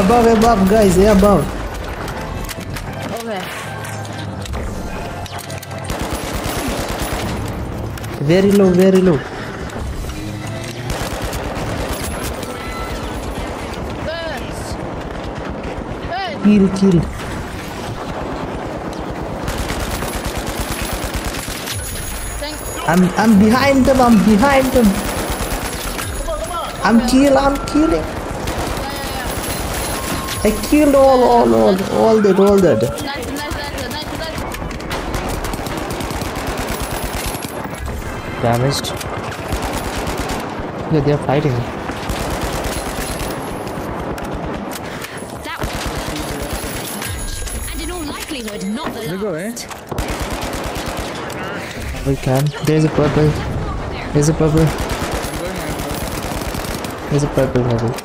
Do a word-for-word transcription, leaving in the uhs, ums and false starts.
Above, above, guys, they're above. Okay. Very low, very low. Kill, kill. I'm I'm behind them, I'm behind them. Come on, come on. I'm okay. kill, I'm killing. Yeah, yeah, yeah. I killed all, all, all, all that, all that. Nice, nice, nice, nice, nice. Damaged. Yeah, they're fighting. We can. There's a purple. There's a purple. There's a purple level.